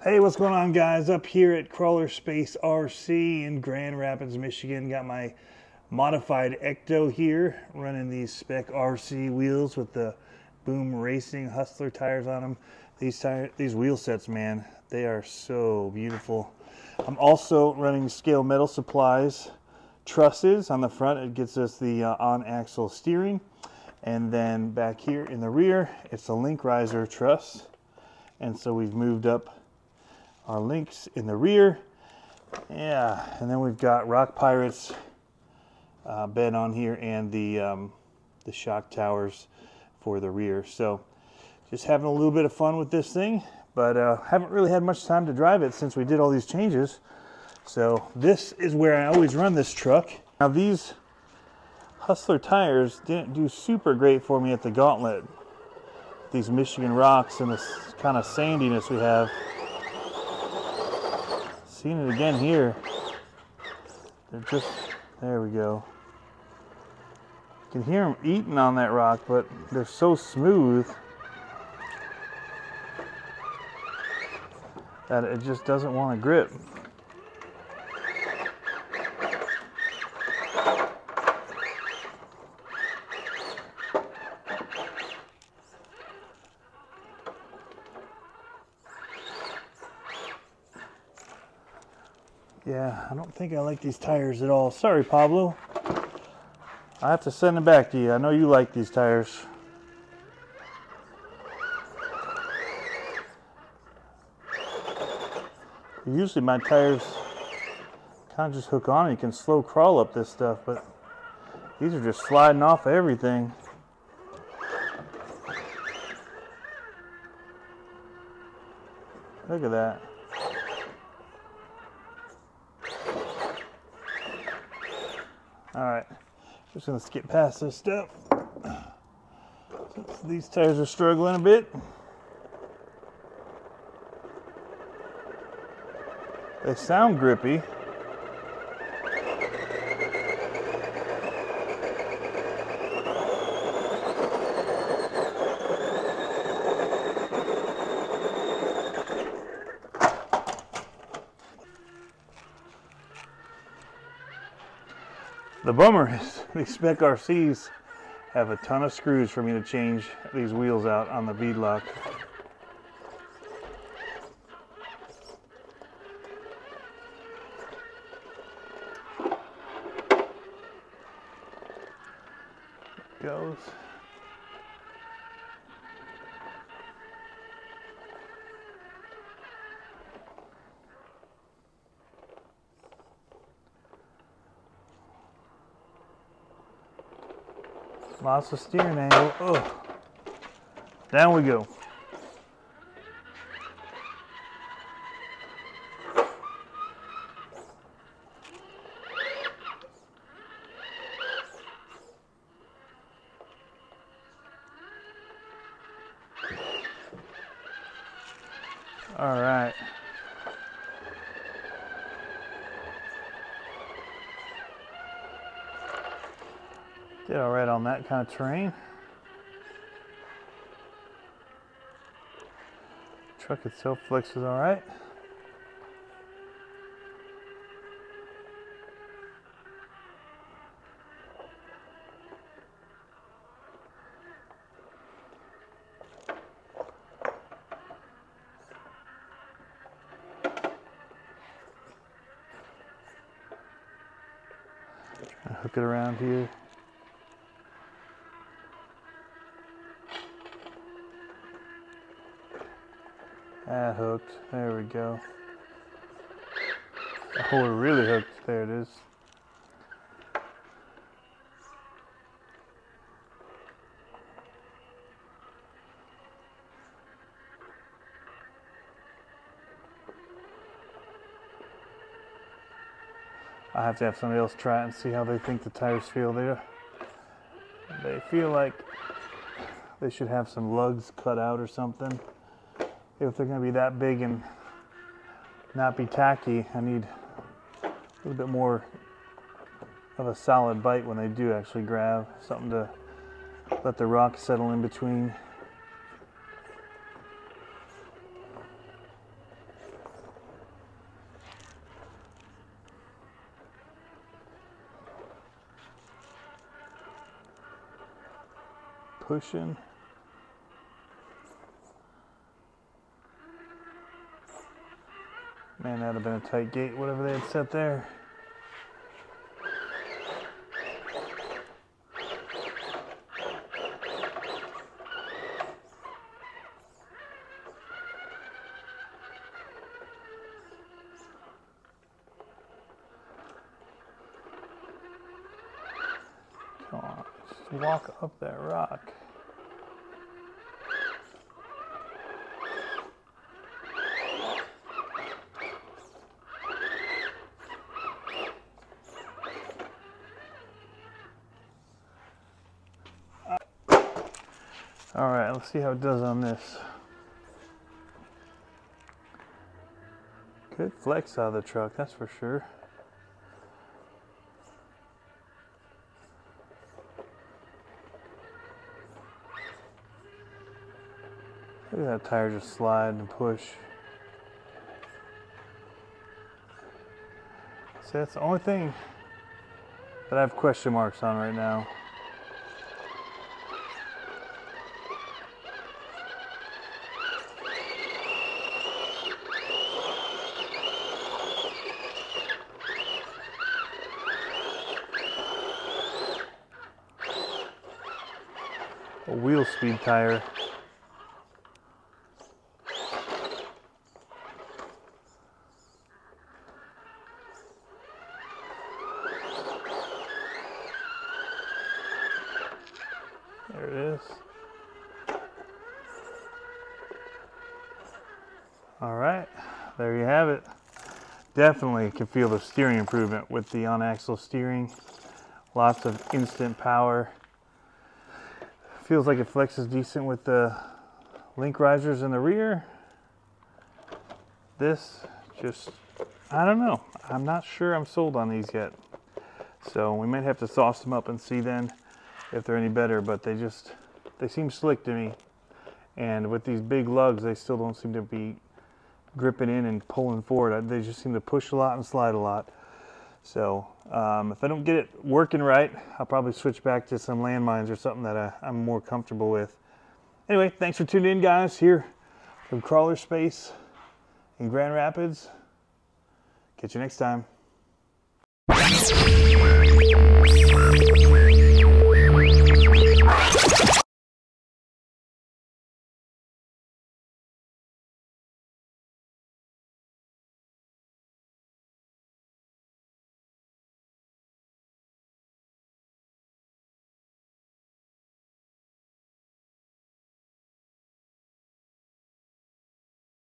Hey, what's going on, guys? Up here at Crawler Space RC in Grand Rapids, Michigan. Got my modified Ecto here, running these Spec RC wheels with the Boom Racing Hustler tires on them. These wheel sets, man, they are so beautiful. I'm also running Scale Metal Supplies trusses on the front. It gets us the on-axle steering. And then back here in the rear, it's a link riser truss. And so we've moved up our links in the rear, yeah, and then we've got Rock Pirates bed on here and the shock towers for the rear. So just having a little bit of fun with this thing, but haven't really had much time to drive it since we did all these changes. So this is where I always run this truck. Now these Hustler tires didn't do super great for me at the Gauntlet. These Michigan rocks and this kind of sandiness we have. Seen it again here. They're just, there we go. You can hear them eating on that rock, but they're so smooth that it just doesn't want to grip. Yeah, I don't think I like these tires at all. Sorry, Pablo. I have to send them back to you. I know you like these tires. Usually my tires kind of just hook on and you can slow crawl up this stuff, but these are just sliding off of everything. Look at that. All right, just gonna skip past this step. Since these tires are struggling a bit. They sound grippy. The bummer is these Spec RCs have a ton of screws for me to change these wheels out on the beadlock. It goes. Lots of steering angle. Oh, down we go. All right. Did all right on that kind of terrain. Truck itself flexes all right. Trying to hook it around here. That hooked. There we go. Oh, we're really hooked. There it is. I have to have somebody else try it and see how they think the tires feel. They feel like they should have some lugs cut out or something. If they're going to be that big and not be tacky, I need a little bit more of a solid bite when they do actually grab, something to let the rock settle in between. pushing. Man, that'd have been a tight gate, whatever they had set there. Come on, just walk up that rock. All right, let's see how it does on this. Good flex out of the truck, that's for sure. Look at that tire just slide and push. See, that's the only thing that I have question marks on right now. A wheel speed tire. There it is. All right, there you have it. Definitely can feel the steering improvement with the on-axle steering. Lots of instant power. Feels like it flexes decent with the link risers in the rear. This just, I don't know. I'm not sure I'm sold on these yet. So we might have to sauce them up and see then if they're any better, but they seem slick to me. And with these big lugs, they still don't seem to be gripping in and pulling forward. They just seem to push a lot and slide a lot. So if I don't get it working right, I'll probably switch back to some landmines or something that I'm more comfortable with. Anyway, thanks for tuning in, guys, here from Crawler Space in Grand Rapids. Catch you next time.